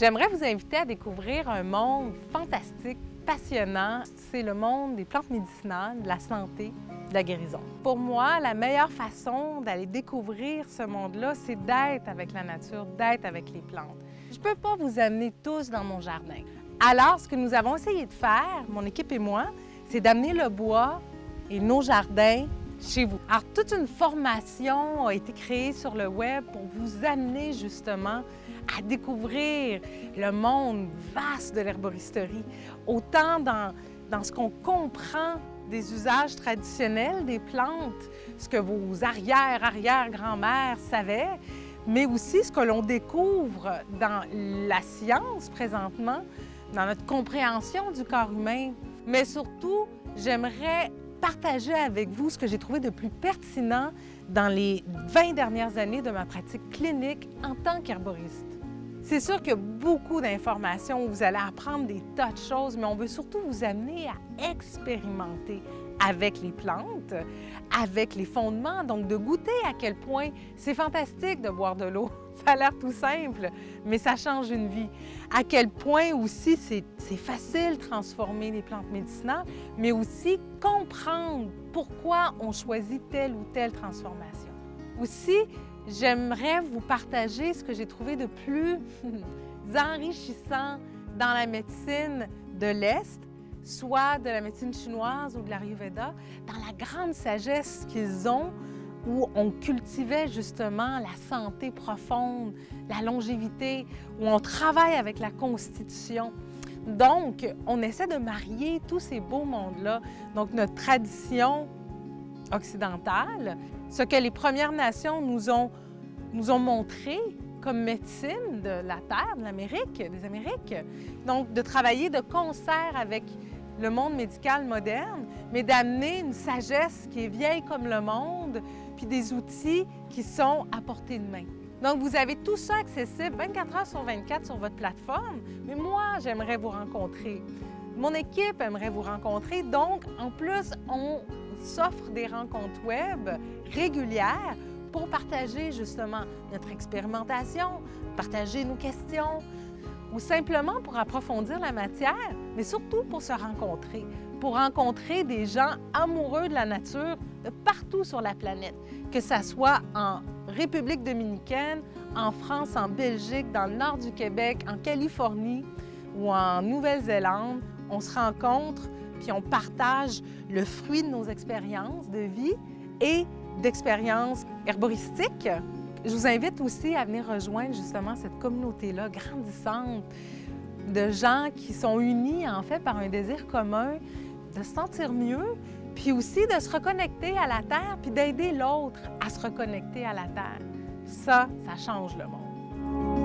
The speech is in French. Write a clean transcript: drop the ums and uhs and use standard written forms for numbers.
J'aimerais vous inviter à découvrir un monde fantastique, passionnant. C'est le monde des plantes médicinales, de la santé, de la guérison. Pour moi, la meilleure façon d'aller découvrir ce monde-là, c'est d'être avec la nature, d'être avec les plantes. Je ne peux pas vous amener tous dans mon jardin. Alors, ce que nous avons essayé de faire, mon équipe et moi, c'est d'amener le bois et nos jardins chez vous. Alors, toute une formation a été créée sur le web pour vous amener justement à découvrir le monde vaste de l'herboristerie, autant dans ce qu'on comprend des usages traditionnels des plantes, ce que vos arrière-arrière-grand-mères savaient, mais aussi ce que l'on découvre dans la science présentement, dans notre compréhension du corps humain. Mais surtout, j'aimerais partager avec vous ce que j'ai trouvé de plus pertinent dans les 20 dernières années de ma pratique clinique en tant qu'herboriste. C'est sûr qu'il y a beaucoup d'informations, vous allez apprendre des tas de choses, mais on veut surtout vous amener à expérimenter avec les plantes, avec les fondements, donc de goûter à quel point c'est fantastique de boire de l'eau. Ça a l'air tout simple, mais ça change une vie. À quel point aussi c'est facile transformer les plantes médicinales, mais aussi comprendre pourquoi on choisit telle ou telle transformation. Aussi, j'aimerais vous partager ce que j'ai trouvé de plus enrichissant dans la médecine de l'Est, soit de la médecine chinoise ou de l'Ayurveda, dans la grande sagesse qu'ils ont, où on cultivait justement la santé profonde, la longévité, où on travaille avec la constitution. Donc, on essaie de marier tous ces beaux mondes-là. Donc, notre tradition occidentale, ce que les Premières Nations nous ont montré comme médecine de la Terre, de l'Amérique, des Amériques. Donc, de travailler de concert avec le monde médical moderne, mais d'amener une sagesse qui est vieille comme le monde, puis des outils qui sont à portée de main. Donc, vous avez tout ça accessible 24 heures sur 24 sur votre plateforme, mais moi, j'aimerais vous rencontrer. Mon équipe aimerait vous rencontrer, donc, en plus, on s'offre des rencontres web régulières pour partager, justement, notre expérimentation, partager nos questions, ou simplement pour approfondir la matière, mais surtout pour rencontrer des gens amoureux de la nature de partout sur la planète, que ce soit en République dominicaine, en France, en Belgique, dans le nord du Québec, en Californie ou en Nouvelle-Zélande. On se rencontre, puis on partage le fruit de nos expériences de vie et d'expériences herboristiques. Je vous invite aussi à venir rejoindre justement cette communauté-là grandissante de gens qui sont unis en fait par un désir commun de se sentir mieux, puis aussi de se reconnecter à la Terre, puis d'aider l'autre à se reconnecter à la Terre. Ça change le monde.